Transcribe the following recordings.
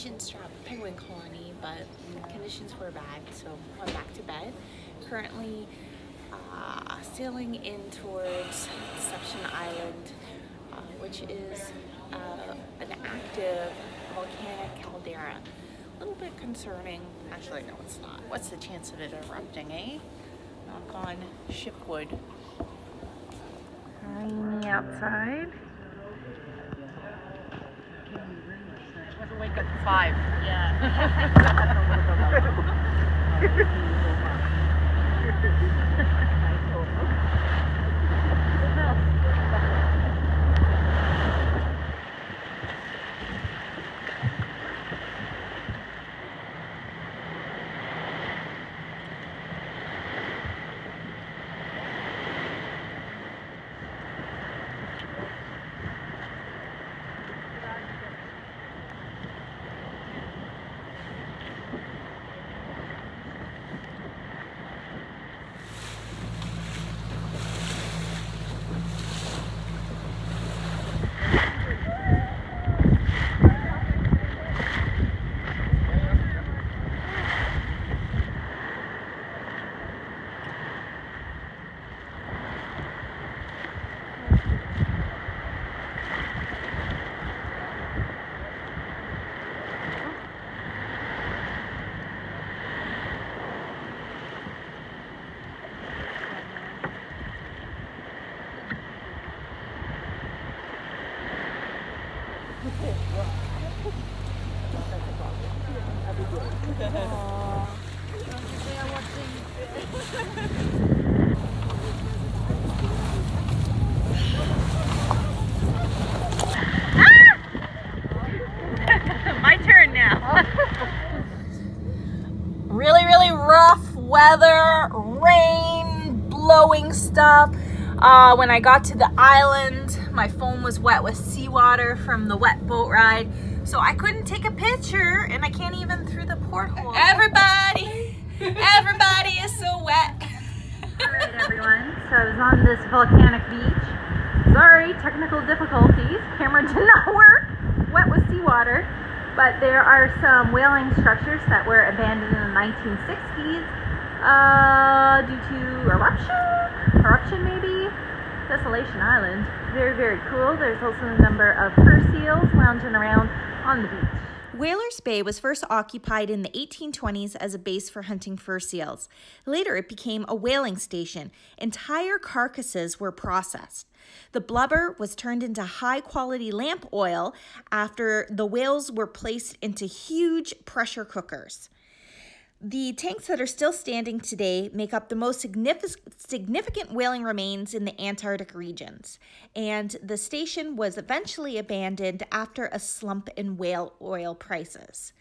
Chinstrap penguin colony, but conditions were bad, so I'm back to bed. Currently sailing in towards Deception Island, which is an active volcanic caldera. A little bit concerning. Actually, no, it's not. What's the chance of it erupting, eh? Knock on shipwood. Rainy outside. Wake up at 5. Yeah. My turn now. Really rough weather, rain, blowing stuff. When I got to the island, my phone was wet with seawater from the wet boat ride, so I couldn't take a picture, and I can't even through the porthole. Everybody is so wet. All right, everyone. So I was on this volcanic beach. Sorry, technical difficulties. Camera did not work. Wet with seawater. But there are some whaling structures that were abandoned in the 1960s due to eruption maybe. Desolation Island. Very cool. There's also a number of fur seals lounging around on the beach. Whaler's Bay was first occupied in the 1820s as a base for hunting fur seals. Later, it became a whaling station. Entire carcasses were processed. The blubber was turned into high-quality lamp oil after the whales were placed into huge pressure cookers. The tanks that are still standing today make up the most significant whaling remains in the Antarctic regions, and the station was eventually abandoned after a slump in whale oil prices.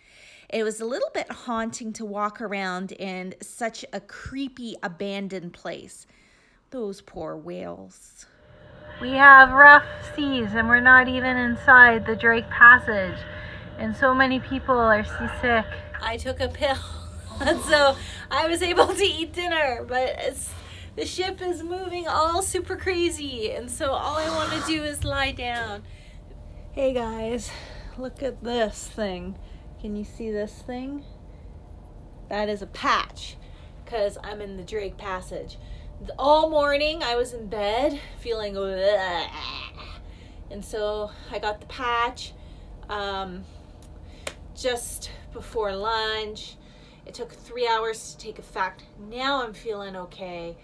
It was a little bit haunting to walk around in such a creepy, abandoned place. Those poor whales. We have rough seas, and we're not even inside the Drake Passage, and so many people are seasick. I took a pill. And so I was able to eat dinner, but the ship is moving all super crazy, and so all I want to do is lie down. Hey guys, look at this thing. Can you see this thing? That is a patch, because I'm in the Drake Passage. All morning I was in bed feeling bleh, and so I got the patch just before lunch. It took 3 hours to take effect. Now I'm feeling okay,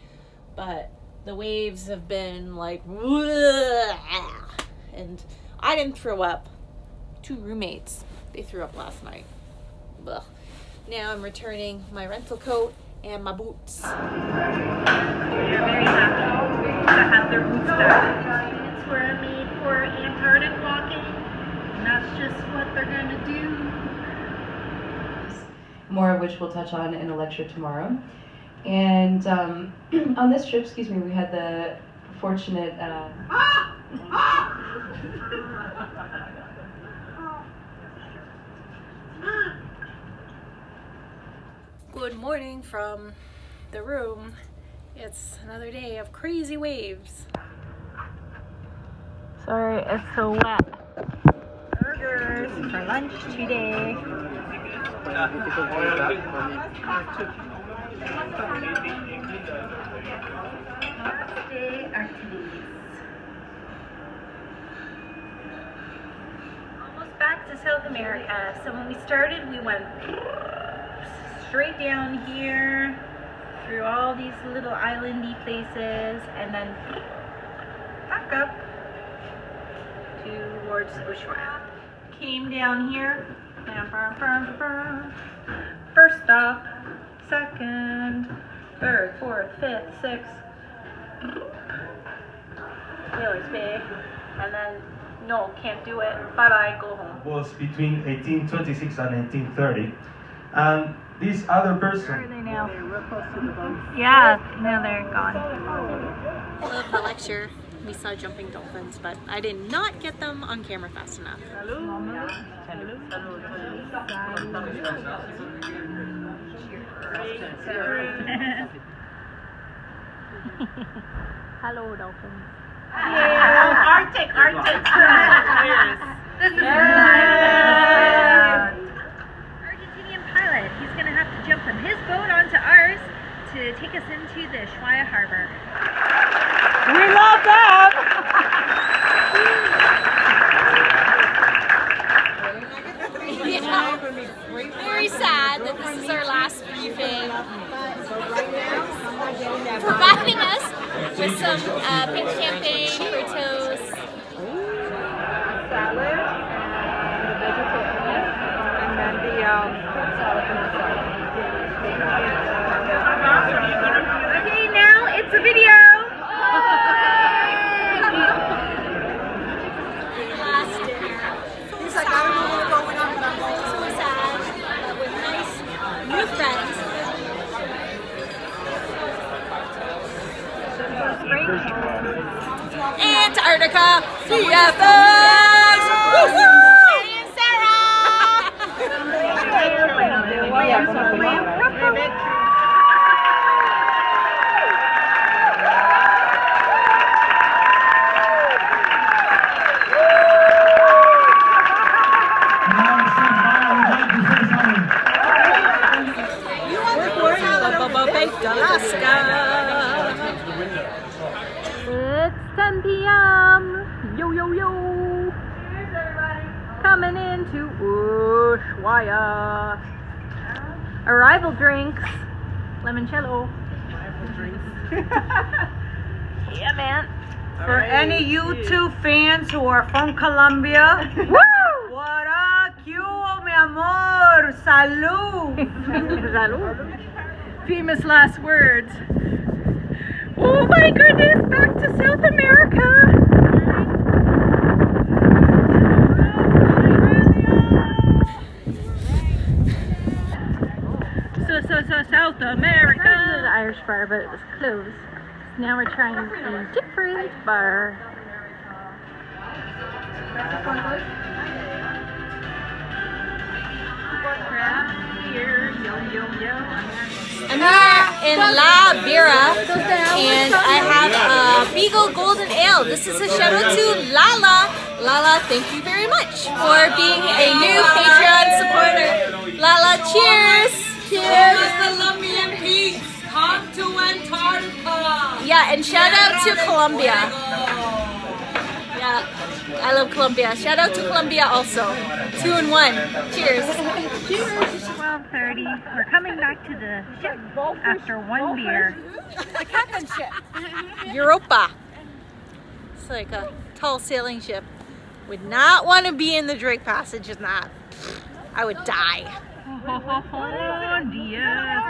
but the waves have been like, and I didn't throw up. 2 roommates, they threw up last night. Ugh. Now I'm returning my rental coat and my boots. We are very happy to have their boots back. The units were made for Antarctic walking, and that's just what they're gonna do. More of which we'll touch on in a lecture tomorrow. And on this trip, excuse me, we had the fortunate... Good morning from the room. It's another day of crazy waves. Sorry, it's so wet. burgers for lunch today. Birthday activities. Almost back to South America. So when we started, we went straight down here through all these little islandy places and then back up towards Ushuaia. Came down here. First stop, second, third, fourth, fifth, sixth. Whaler's Bay. And then, no, can't do it. Bye-bye, go home. Was between 1826 and 1830. And this other person... Where are they now? They're real close to the boat. Yeah, now they're gone. I love the lecture. We saw jumping dolphins, but I did not get them on camera fast enough. Hello, dolphins. Arctic, Arctic. Argentinian pilot. He's going to have to jump from his boat onto ours to take us into the Ushuaia Harbor. We love them! Very sad that this is our last briefing. Providing us with some pink champagne for toast. Salad and the vegetables, and then the salad and the salad. Okay, now it's a video! Antarctica, CFOs! Woohoo! And Sarah! You want to Alaska! Yo, yo, yo! Cheers, everybody! Coming into Ushuaia. Arrival drinks. Limoncello. Arrival drinks. Yeah, man. All for right. Any U2 fans who are from Colombia. Woo! What a cuo, mi amor! Salud! Salud! Famous last words. Oh my goodness, back to South America! South America! We tried to go to the Irish bar, but it was closed. So now we're trying a different bar. Craft beer, yo, yo, yo. I'm here in La Bira, and I have a Beagle Golden Ale. This is a shout out to Lala. Lala, thank you very much for being a new Patreon supporter. Lala, cheers! Colombian peaks, come to Antarctica. Yeah, and shout out to Colombia. Yeah, I love Colombia. Shout out to Colombia also. 2 in 1. Cheers. Cheers. 12:30. We're coming back to the ship after one beer. The captain's ship. Europa. It's like a tall sailing ship. Would not want to be in the Drake Passage in that. I would die. Oh dear.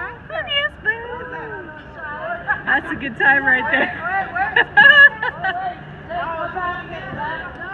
That's a good time right there.